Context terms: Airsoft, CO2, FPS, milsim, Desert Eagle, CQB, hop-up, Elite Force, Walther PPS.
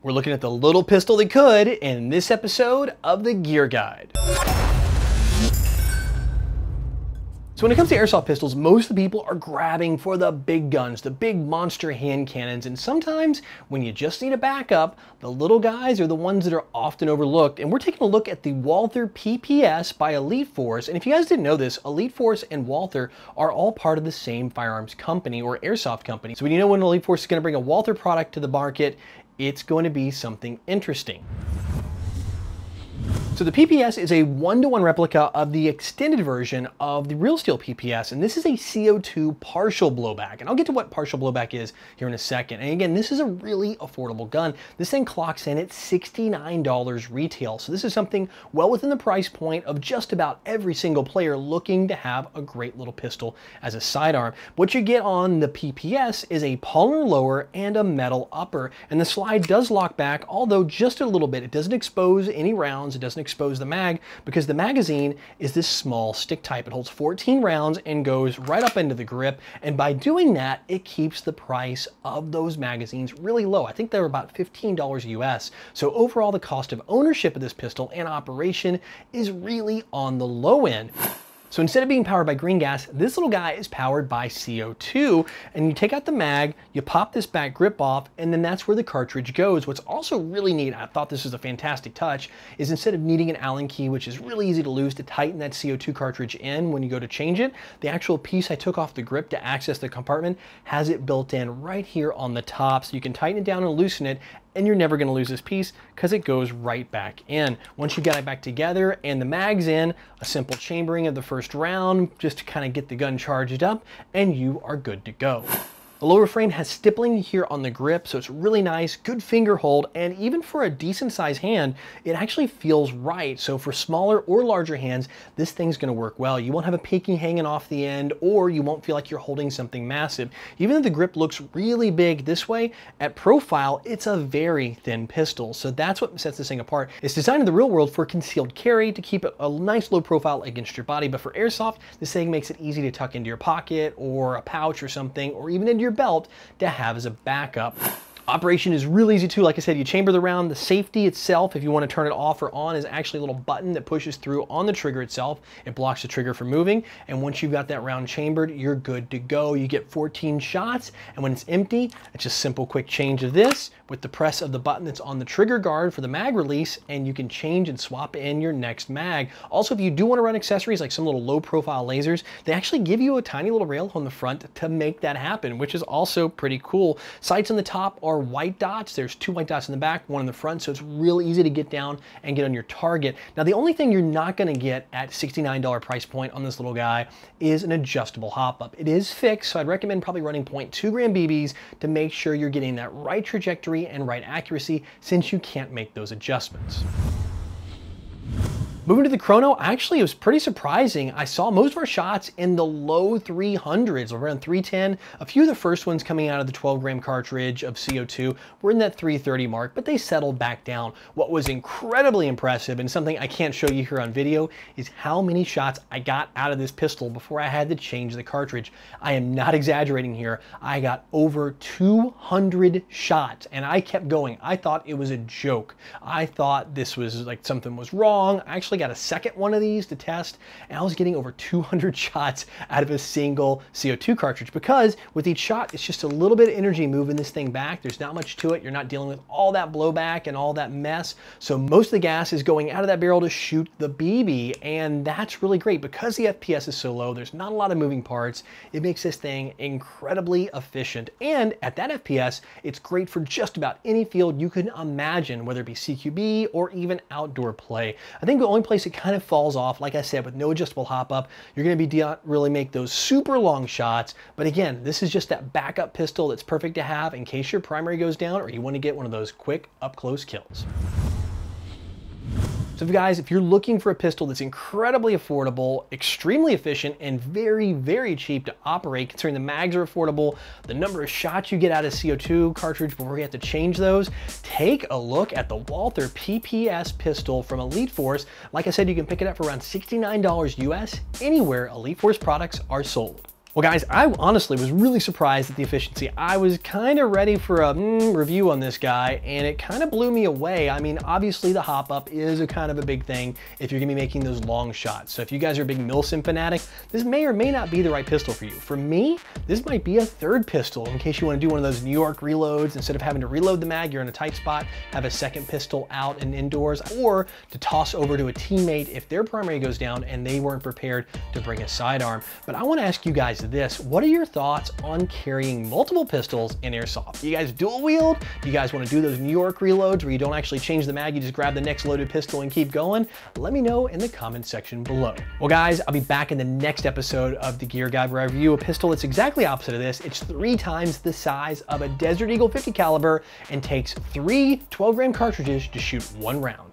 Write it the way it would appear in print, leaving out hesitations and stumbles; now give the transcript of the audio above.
We're looking at the little pistol they could in this episode of the Gear Guide. So when it comes to airsoft pistols, most of the people are grabbing for the big guns, the big monster hand cannons, and sometimes when you just need a backup, the little guys are the ones that are often overlooked. And we're taking a look at the Walther PPS by Elite Force. And if you guys didn't know this, Elite Force and Walther are all part of the same firearms company or airsoft company. So when you know when Elite Force is going to bring a Walther product to the market, it's going to be something interesting. So the PPS is a one-to-one replica of the extended version of the real steel PPS, and this is a CO2 partial blowback. And I'll get to what partial blowback is here in a second. And again, this is a really affordable gun. This thing clocks in at $69 retail. So this is something well within the price point of just about every single player looking to have a great little pistol as a sidearm. What you get on the PPS is a polymer lower and a metal upper. And the slide does lock back, although just a little bit. It doesn't expose any rounds. It doesn't expose the mag because the magazine is this small stick type. It holds 14 rounds and goes right up into the grip. And by doing that, it keeps the price of those magazines really low. I think they're about $15 US. So overall, the cost of ownership of this pistol and operation is really on the low end. So instead of being powered by green gas, this little guy is powered by CO2, and you take out the mag, you pop this back grip off, and then that's where the cartridge goes. What's also really neat, I thought this was a fantastic touch, is instead of needing an Allen key, which is really easy to lose to tighten that CO2 cartridge in when you go to change it, the actual piece I took off the grip to access the compartment has it built in right here on the top, so you can tighten it down and loosen it, and you're never gonna lose this piece because it goes right back in. Once you got it back together and the mag's in, a simple chambering of the first round just to kind of get the gun charged up, and you are good to go. The lower frame has stippling here on the grip, so it's really nice, good finger hold, and even for a decent sized hand, it actually feels right. So for smaller or larger hands, this thing's gonna work well. You won't have a pinky hanging off the end, or you won't feel like you're holding something massive. Even though the grip looks really big this way, at profile, it's a very thin pistol. So that's what sets this thing apart. It's designed in the real world for concealed carry to keep it a nice low profile against your body, but for airsoft, this thing makes it easy to tuck into your pocket or a pouch or something, or even into your belt to have as a backup. Operation is really easy too. Like I said, you chamber the round. The safety itself, if you want to turn it off or on, is actually a little button that pushes through on the trigger itself. It blocks the trigger from moving. And once you've got that round chambered, you're good to go. You get 14 shots. And when it's empty, it's just simple quick change of this with the press of the button that's on the trigger guard for the mag release, and you can change and swap in your next mag. Also, if you do want to run accessories like some little low profile lasers, they actually give you a tiny little rail on the front to make that happen, which is also pretty cool. Sights on the top are white dots. There's two white dots in the back, one in the front, so it's real easy to get down and get on your target. Now, the only thing you're not going to get at $69 price point on this little guy is an adjustable hop-up. It is fixed, so I'd recommend probably running 0.2 gram BBs to make sure you're getting that right trajectory and right accuracy, since you can't make those adjustments. Moving to the chrono, actually it was pretty surprising. I saw most of our shots in the low 300s, around 310. A few of the first ones coming out of the 12 gram cartridge of CO2 were in that 330 mark, but they settled back down. What was incredibly impressive, and something I can't show you here on video, is how many shots I got out of this pistol before I had to change the cartridge. I am not exaggerating here. I got over 200 shots, and I kept going. I thought it was a joke. I thought this was like something was wrong. I actually got a second one of these to test, and I was getting over 200 shots out of a single CO2 cartridge, because with each shot, it's just a little bit of energy moving this thing back. There's not much to it. You're not dealing with all that blowback and all that mess. So most of the gas is going out of that barrel to shoot the BB, and that's really great because the FPS is so low. There's not a lot of moving parts. It makes this thing incredibly efficient, and at that FPS, it's great for just about any field you can imagine, whether it be CQB or even outdoor play. I think the only place it kind of falls off, like I said, with no adjustable hop up, you're going to be really make those super long shots. But again, this is just that backup pistol that's perfect to have in case your primary goes down or you want to get one of those quick up close kills. So guys, if you're looking for a pistol that's incredibly affordable, extremely efficient, and very, very cheap to operate, considering the mags are affordable, the number of shots you get out of CO2 cartridge before you have to change those, take a look at the Walther PPS pistol from Elite Force. Like I said, you can pick it up for around $69 US anywhere Elite Force products are sold. Well guys, I honestly was really surprised at the efficiency. I was kind of ready for a review on this guy, and it kind of blew me away. I mean, obviously the hop up is a kind of a big thing if you're gonna be making those long shots. So if you guys are a big milsim fanatic, this may or may not be the right pistol for you. For me, this might be a third pistol in case you wanna do one of those New York reloads. Instead of having to reload the mag, you're in a tight spot, have a second pistol out and indoors, or to toss over to a teammate if their primary goes down and they weren't prepared to bring a sidearm. But I wanna ask you guys this, what are your thoughts on carrying multiple pistols in airsoft? Do you guys dual wield? Do you guys wanna do those New York reloads where you don't actually change the mag, you just grab the next loaded pistol and keep going? Let me know in the comment section below. Well guys, I'll be back in the next episode of The Gear Guide where I review a pistol that's exactly opposite of this. It's 3 times the size of a Desert Eagle 50 caliber and takes 3 12-gram cartridges to shoot 1 round.